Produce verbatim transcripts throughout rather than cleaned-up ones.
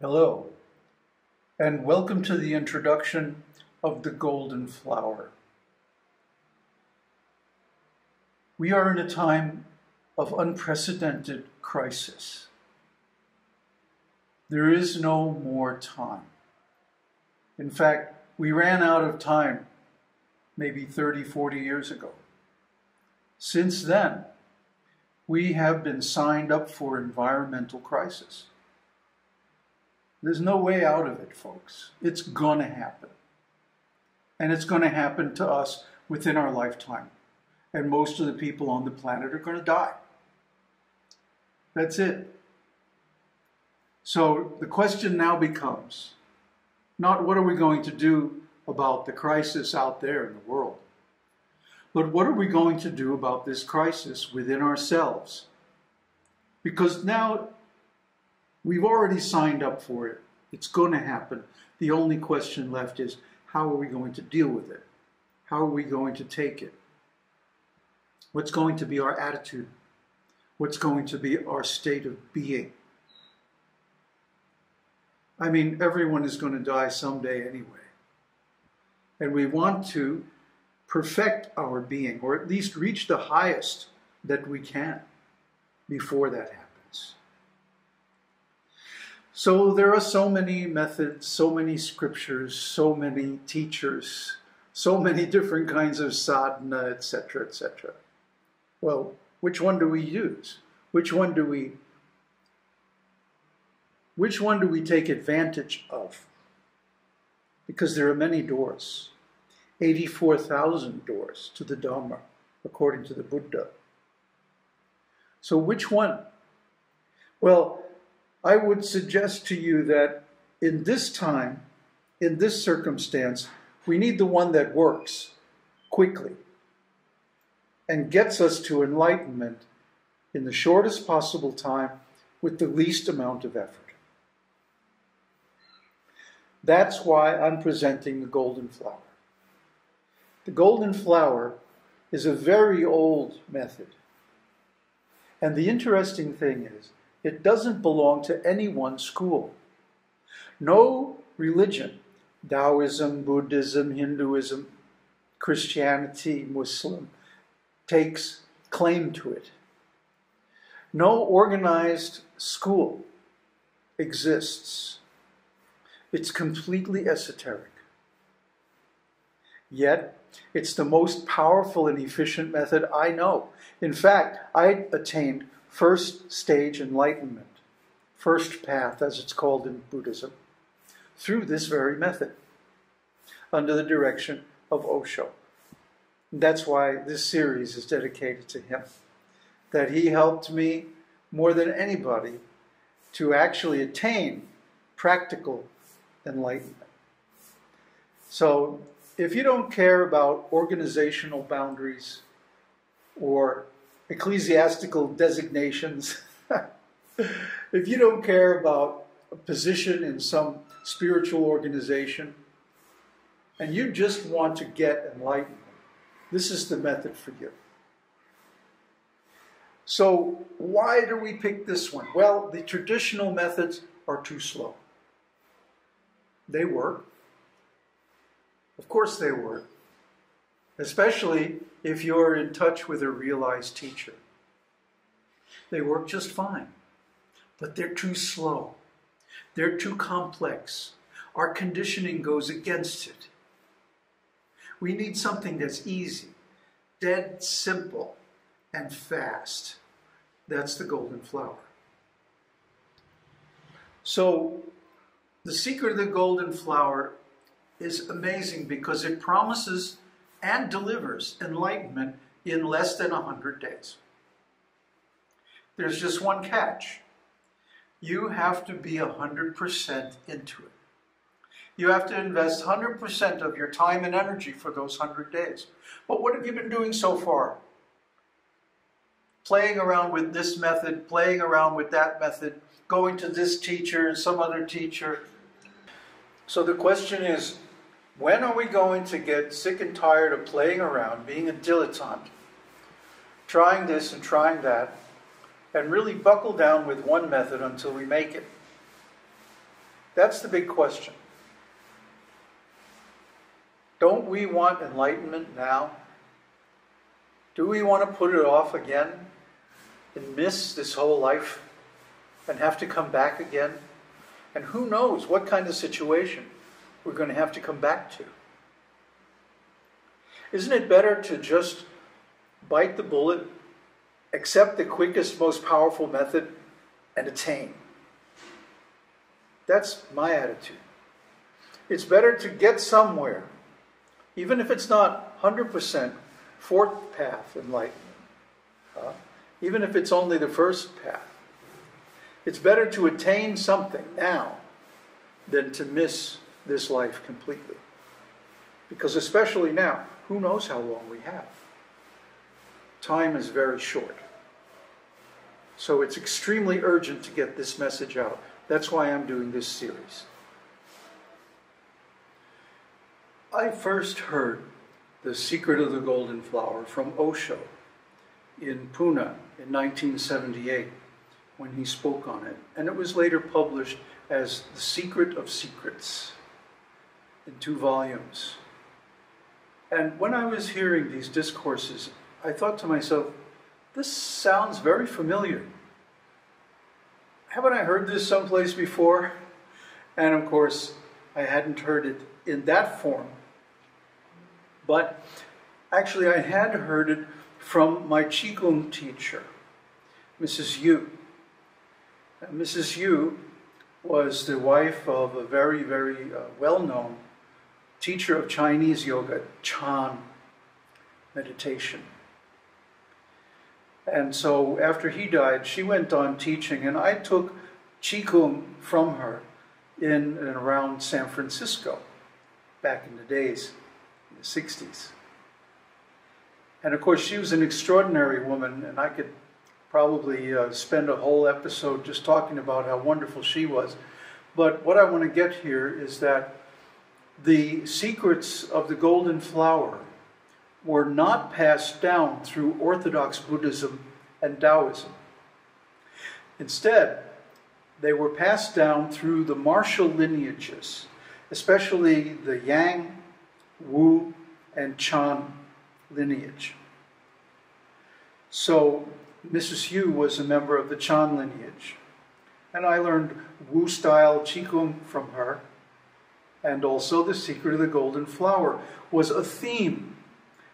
Hello, and welcome to the introduction of the Golden Flower. We are in a time of unprecedented crisis. There is no more time. In fact, we ran out of time maybe thirty, forty years ago. Since then, we have been signed up for environmental crisis. There's no way out of it, folks. It's going to happen. And it's going to happen to us within our lifetime. And most of the people on the planet are going to die. That's it. So the question now becomes, not what are we going to do about the crisis out there in the world, but what are we going to do about this crisis within ourselves? Because now we've already signed up for it. It's going to happen. The only question left is, how are we going to deal with it? How are we going to take it? What's going to be our attitude? What's going to be our state of being? I mean, everyone is going to die someday anyway. And we want to perfect our being, or at least reach the highest that we can before that happens. So there are so many methods, so many scriptures, so many teachers, so many different kinds of sadhana, et cetera, et cetera. Well, which one do we use? Which one do we Which one do we take advantage of? Because there are many doors, eighty-four thousand doors to the Dhamma, according to the Buddha. So which one? Well, I would suggest to you that in this time, in this circumstance, we need the one that works quickly and gets us to enlightenment in the shortest possible time with the least amount of effort. That's why I'm presenting the Golden Flower. The Golden Flower is a very old method. And the interesting thing is, it doesn't belong to any one school. No religion, Taoism, Buddhism, Hinduism, Christianity, Muslim, takes claim to it. No organized school exists. It's completely esoteric. Yet, it's the most powerful and efficient method I know. In fact, I attained first stage enlightenment, first path as it's called in Buddhism, through this very method, under the direction of Osho. That's why this series is dedicated to him, that he helped me more than anybody to actually attain practical enlightenment. So if you don't care about organizational boundaries or ecclesiastical designations, if you don't care about a position in some spiritual organization, and you just want to get enlightenment, this is the method for you. So why do we pick this one? Well, the traditional methods are too slow. They work. Of course they work. Especially if you're in touch with a realized teacher. They work just fine. But they're too slow. They're too complex. Our conditioning goes against it. We need something that's easy, dead simple, and fast. That's the Golden Flower. So, The Secret of the Golden Flower is amazing because it promises and delivers enlightenment in less than one hundred days. There's just one catch. You have to be one hundred percent into it. You have to invest one hundred percent of your time and energy for those one hundred days. But what have you been doing so far? Playing around with this method, playing around with that method, going to this teacher and some other teacher. So the question is, When are we going to get sick and tired of playing around, being a dilettante, trying this and trying that, and really buckle down with one method until we make it? That's the big question. Don't we want enlightenment now? Do we want to put it off again and miss this whole life and have to come back again? And who knows what kind of situation we're going to have to come back to? Isn't it better to just bite the bullet, accept the quickest, most powerful method, and attain? That's my attitude. It's better to get somewhere, even if it's not one hundred percent fourth path enlightenment, uh, even if it's only the first path. It's better to attain something now than to miss this life completely. Because especially now, who knows how long we have? Time is very short. So it's extremely urgent to get this message out. That's why I'm doing this series. I first heard The Secret of the Golden Flower from Osho in Pune in nineteen seventy-eight when he spoke on it. And it was later published as The Secret of Secrets in two volumes. And when I was hearing these discourses, I thought to myself, this sounds very familiar. Haven't I heard this someplace before? And of course, I hadn't heard it in that form. But actually, I had heard it from my Qigong teacher, Missus Yu. And Missus Yu was the wife of a very, very uh, well-known teacher of Chinese yoga, Chan meditation. And so after he died, she went on teaching, and I took Qigong from her in and around San Francisco back in the days. The sixties. And of course, she was an extraordinary woman, and I could probably uh, spend a whole episode just talking about how wonderful she was. But what I want to get here is that the secrets of the golden flower were not passed down through Orthodox Buddhism and Taoism. Instead, they were passed down through the martial lineages, especially the Yang, Wu, and Chan lineage. So Missus Yu was a member of the Chan lineage, and I learned Wu style Qigong from her, and also the secret of the golden flower was a theme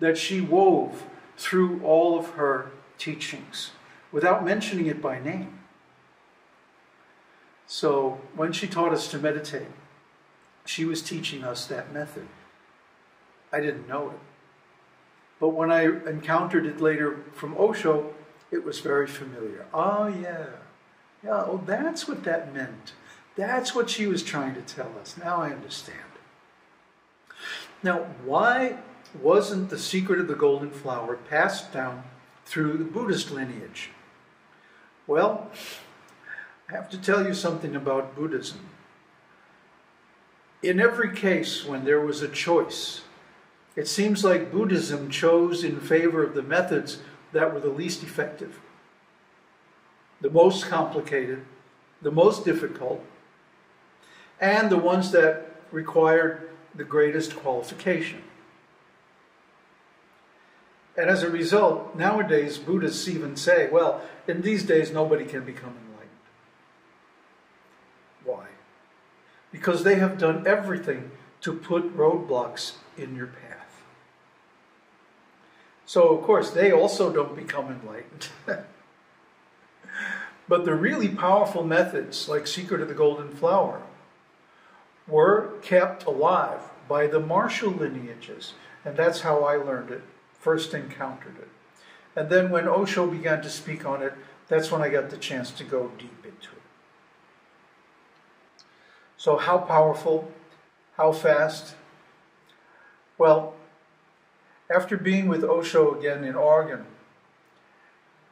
that she wove through all of her teachings without mentioning it by name. So when she taught us to meditate, she was teaching us that method. I didn't know it. But when I encountered it later from Osho, it was very familiar. Oh, yeah. Yeah, oh, that's what that meant. That's what she was trying to tell us. Now I understand. Now, why wasn't the secret of the golden flower passed down through the Buddhist lineage? Well, I have to tell you something about Buddhism. In every case when there was a choice, it seems like Buddhism chose in favor of the methods that were the least effective, the most complicated, the most difficult, and the ones that required the greatest qualification. And as a result, nowadays Buddhists even say, well, in these days nobody can become enlightened. Why? Because they have done everything to put roadblocks in your path. So, of course, they also don't become enlightened. But the really powerful methods, like Secret of the Golden Flower, were kept alive by the martial lineages. And that's how I learned it, first encountered it. And then when Osho began to speak on it, that's when I got the chance to go deep into it. So how powerful? How fast? Well, after being with Osho again in Oregon,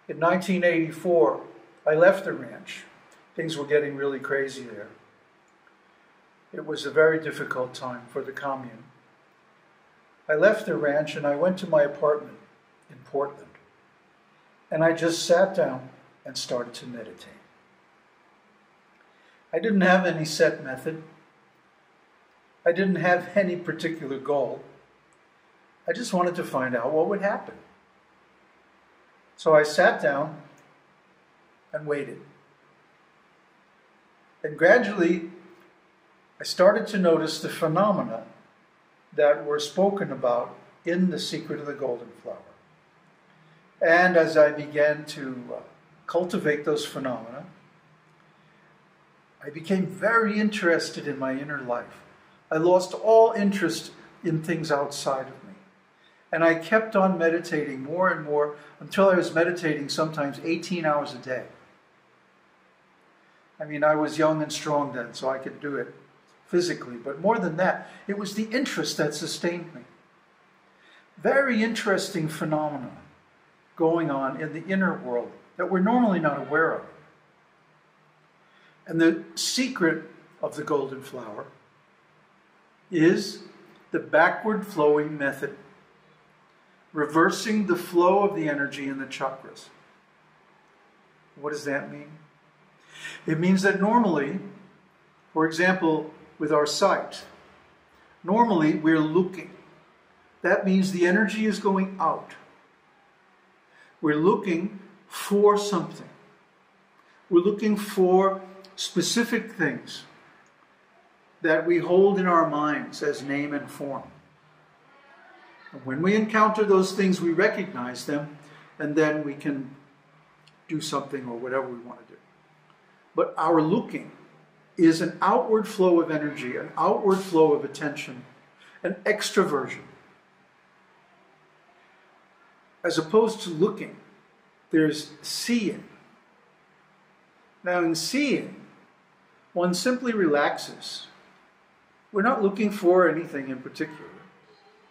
in nineteen eighty-four, I left the ranch. Things were getting really crazy there. It was a very difficult time for the commune. I left the ranch and I went to my apartment in Portland. And I just sat down and started to meditate. I didn't have any set method. I didn't have any particular goal. I just wanted to find out what would happen. So I sat down and waited. And gradually, I started to notice the phenomena that were spoken about in The Secret of the Golden Flower. And as I began to cultivate those phenomena, I became very interested in my inner life. I lost all interest in things outside of me. And I kept on meditating more and more until I was meditating sometimes eighteen hours a day. I mean, I was young and strong then, so I could do it physically. But more than that, it was the interest that sustained me. Very interesting phenomena going on in the inner world that we're normally not aware of. And the secret of the golden flower is the backward flowing method, reversing the flow of the energy in the chakras. What does that mean? It means that normally, for example, with our sight, normally we're looking. That means the energy is going out. We're looking for something. We're looking for specific things that we hold in our minds as name and form. And when we encounter those things, we recognize them, and then we can do something or whatever we want to do. But our looking is an outward flow of energy, an outward flow of attention, an extroversion. As opposed to looking, there's seeing. Now in seeing, one simply relaxes. We're not looking for anything in particular.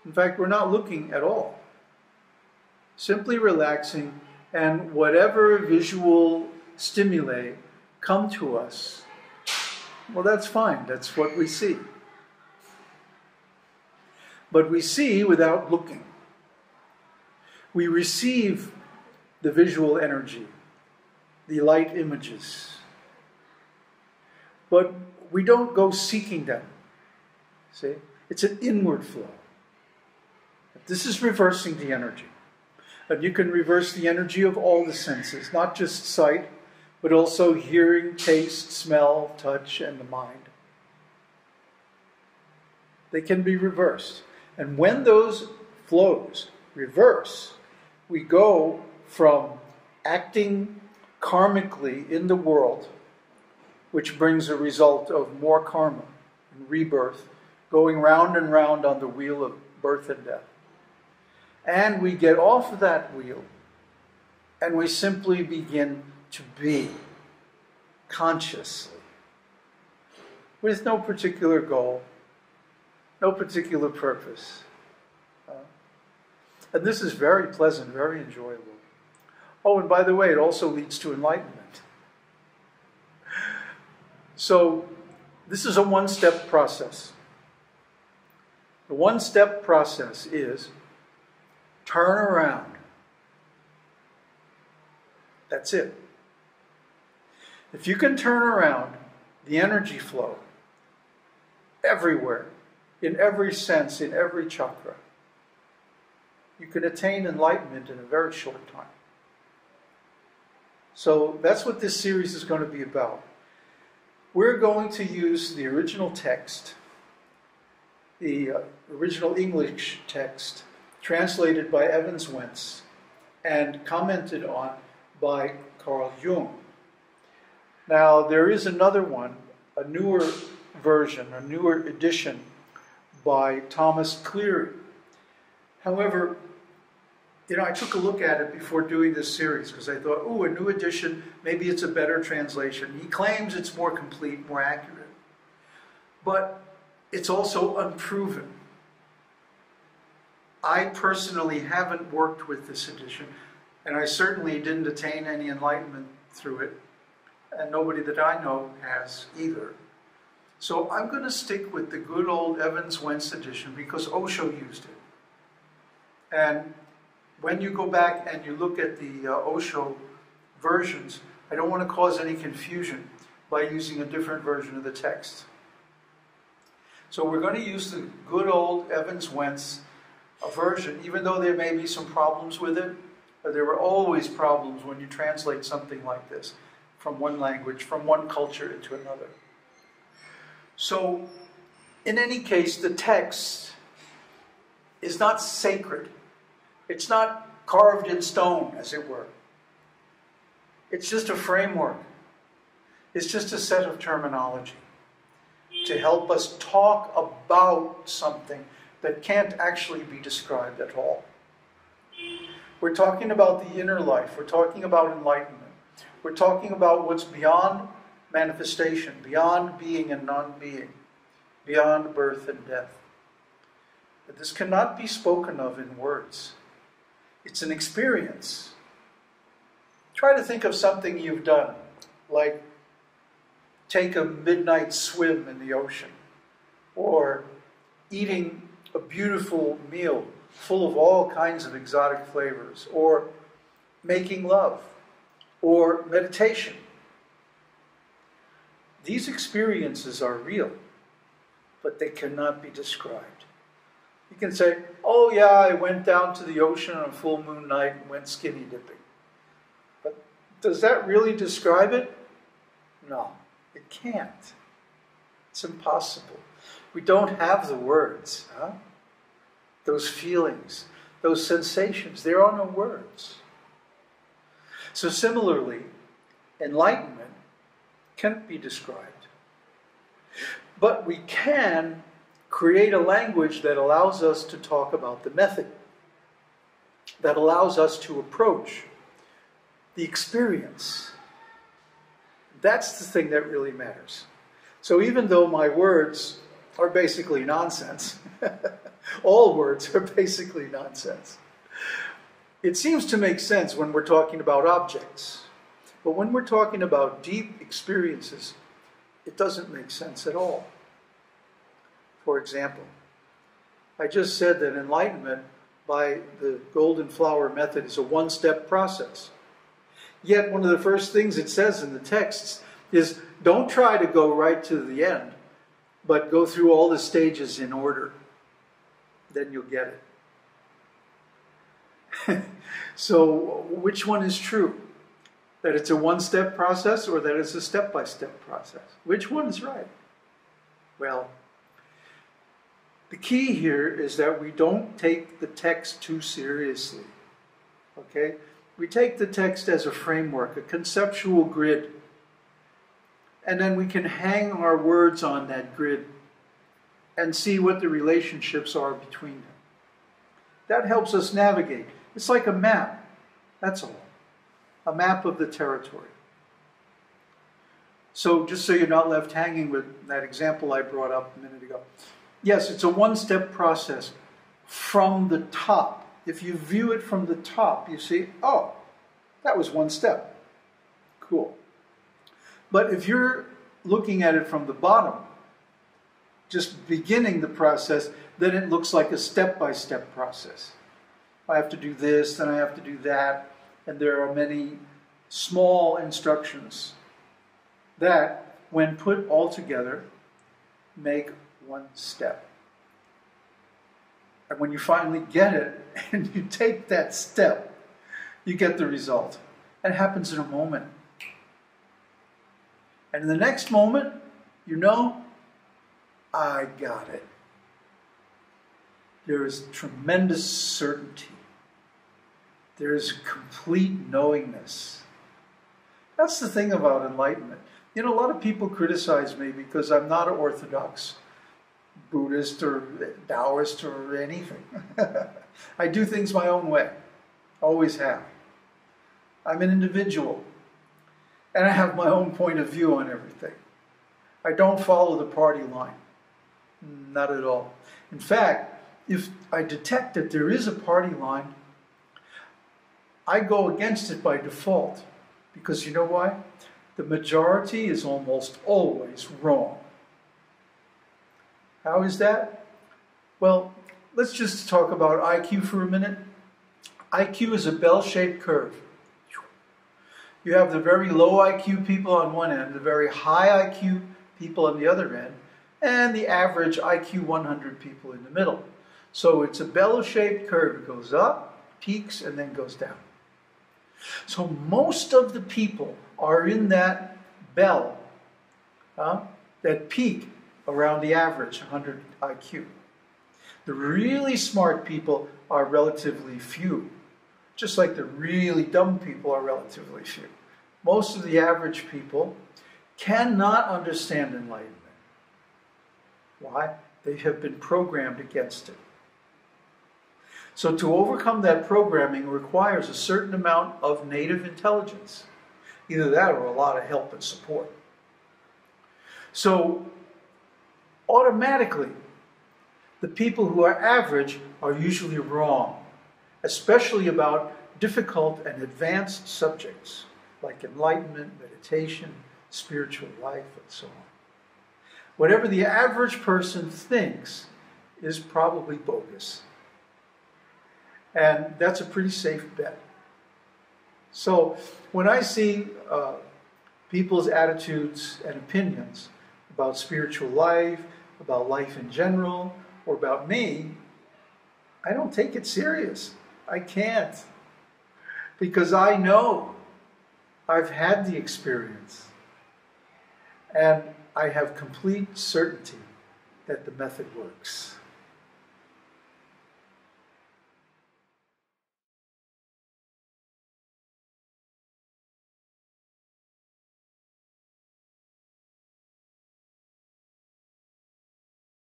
In fact, we're not looking at all. Simply relaxing, and whatever visual stimuli come to us, well, that's fine. That's what we see. But we see without looking. We receive the visual energy, the light images. But we don't go seeking them. See? It's an inward flow. This is reversing the energy. And you can reverse the energy of all the senses, not just sight, but also hearing, taste, smell, touch, and the mind. They can be reversed. And when those flows reverse, we go from acting karmically in the world, which brings a result of more karma and rebirth, going round and round on the wheel of birth and death. And we get off of that wheel, and we simply begin to be consciously, with no particular goal, no particular purpose. Uh, and this is very pleasant, very enjoyable. Oh, and by the way, it also leads to enlightenment. So this is a one-step process. The one-step process is turn around. That's it. If you can turn around the energy flow everywhere, in every sense, in every chakra, you can attain enlightenment in a very short time. So that's what this series is going to be about. We're going to use the original text, the uh, original English text, translated by Evans Wentz and commented on by Carl Jung. Now, there is another one, a newer version, a newer edition by Thomas Cleary. However, you know, I took a look at it before doing this series because I thought, oh, a new edition, maybe it's a better translation. He claims it's more complete, more accurate. But it's also unproven. I personally haven't worked with this edition, and I certainly didn't attain any enlightenment through it. And nobody that I know has either. So I'm going to stick with the good old Evans Wentz edition because Osho used it. And when you go back and you look at the uh, Osho versions, I don't want to cause any confusion by using a different version of the text. So we're going to use the good old Evans Wentz version, even though there may be some problems with it. There were always problems when you translate something like this from one language, from one culture into another. So, in any case, the text is not sacred. It's not carved in stone, as it were. It's just a framework. It's just a set of terminology to help us talk about something that can't actually be described at all. We're talking about the inner life. We're talking about enlightenment. We're talking about what's beyond manifestation, beyond being and non-being, beyond birth and death. But this cannot be spoken of in words. It's an experience. Try to think of something you've done, like take a midnight swim in the ocean, or eating a beautiful meal full of all kinds of exotic flavors, or making love, or meditation. These experiences are real, but they cannot be described. You can say, oh yeah, I went down to the ocean on a full moon night and went skinny dipping. But does that really describe it? No, it can't. It's impossible. We don't have the words, huh? Those feelings, those sensations, there are no words. So similarly, enlightenment can't be described. But we can create a language that allows us to talk about the method, that allows us to approach the experience. That's the thing that really matters. So even though my words are basically nonsense, all words are basically nonsense. It seems to make sense when we're talking about objects, but when we're talking about deep experiences, it doesn't make sense at all. For example, I just said that enlightenment by the Golden Flower method is a one-step process. Yet one of the first things it says in the texts is, don't try to go right to the end, but go through all the stages in order. Then you'll get it. So, which one is true? That it's a one-step process or that it's a step-by-step process? Which one is right? Well, the key here is that we don't take the text too seriously. Okay? We take the text as a framework, a conceptual grid, and then we can hang our words on that grid and see what the relationships are between them. That helps us navigate. It's like a map, that's all. A map of the territory. So just so you're not left hanging with that example I brought up a minute ago. Yes, it's a one-step process from the top. If you view it from the top, you see, oh, that was one step. Cool. But if you're looking at it from the bottom, just beginning the process, then it looks like a step-by-step process. I have to do this, then I have to do that, and there are many small instructions that, when put all together, make one step. And when you finally get it, and you take that step, you get the result. It happens in a moment. And in the next moment, you know, I got it. There is tremendous certainty. There is complete knowingness. That's the thing about enlightenment. You know, a lot of people criticize me because I'm not an Orthodox Buddhist or Taoist or anything. I do things my own way. Always have. I'm an individual. And I have my own point of view on everything. I don't follow the party line. Not at all. In fact, if I detect that there is a party line, I go against it by default. Because you know why? The majority is almost always wrong. How is that? Well, let's just talk about I Q for a minute. I Q is a bell-shaped curve. You have the very low I Q people on one end, the very high I Q people on the other end, and the average I Q one hundred people in the middle. So it's a bell-shaped curve. It goes up, peaks, and then goes down. So most of the people are in that bell, huh? That peak around the average one hundred I Q. The really smart people are relatively few, just like the really dumb people are relatively few. Most of the average people cannot understand enlightenment. Why? They have been programmed against it. So to overcome that programming requires a certain amount of native intelligence. Either that or a lot of help and support. So automatically, the people who are average are usually wrong, especially about difficult and advanced subjects like enlightenment, meditation, spiritual life, and so on. Whatever the average person thinks is probably bogus. And that's a pretty safe bet. So when I see uh, people's attitudes and opinions about spiritual life, about life in general, or about me, I don't take it serious. I can't. Because I know. I've had the experience. And I have complete certainty that the method works.